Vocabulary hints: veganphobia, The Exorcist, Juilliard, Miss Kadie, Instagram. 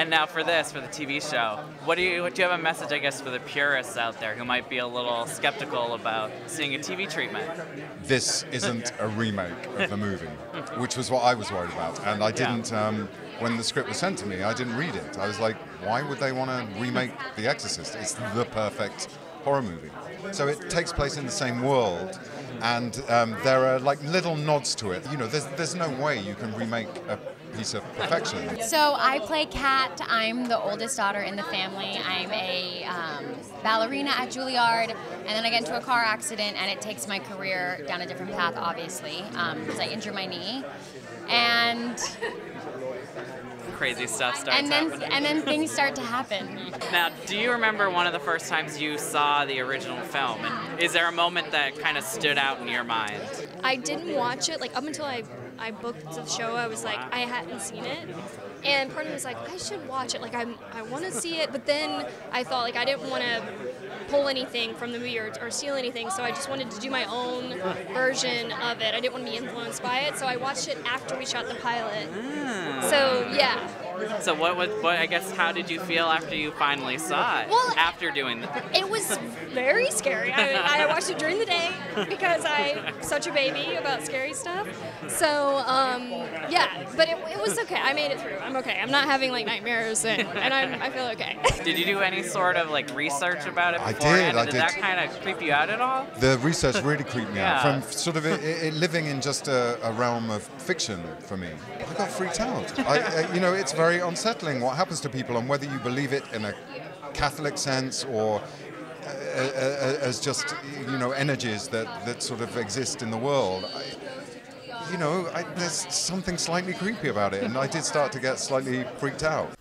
And now for this, for the TV show, do you have a message, I guess, for the purists out there who might be a little skeptical about seeing a TV treatment? This isn't a remake of the movie, which was what I was worried about. And I didn't, when the script was sent to me, I didn't read it. I was like, why would they want to remake The Exorcist? It's the perfect horror movie. So it takes place in the same world, and there are like little nods to it. You know, there's no way you can remake a piece of perfection. So I play Kat. I'm the oldest daughter in the family. I'm a ballerina at Juilliard, and then I get into a car accident, and it takes my career down a different path, obviously, because I injure my knee. And crazy stuff starts happening. And then things start to happen. Now, do you remember one of the first times you saw the original film? And is there a moment that kind of stood out in your mind? I didn't watch it, like, up until I booked the show. I was like, I hadn't seen it. And part of me was like, I should watch it. Like, I want to see it. But then I thought, like, I didn't want to pull anything from the movie or steal anything. So I just wanted to do my own version of it. I didn't want to be influenced by it. So I watched it after we shot the pilot. So, yeah. So what I guess, how did you feel after you finally saw it? Well, after doing that? It was very scary. I watched it during the day because I'm such a baby about scary stuff. So, yeah, but it was okay. I made it through. I'm okay. I'm not having, like, nightmares, and I feel okay. Did you do any sort of, like, research about it beforehand? Did that kind of creep you out at all? The research really creeped me out. From sort of it living in just a realm of fiction for me, I got freaked out. You know, it's very unsettling what happens to people, and whether you believe it in a Catholic sense or as just, you know, energies that sort of exist in the world. There's something slightly creepy about it, and I did start to get slightly freaked out.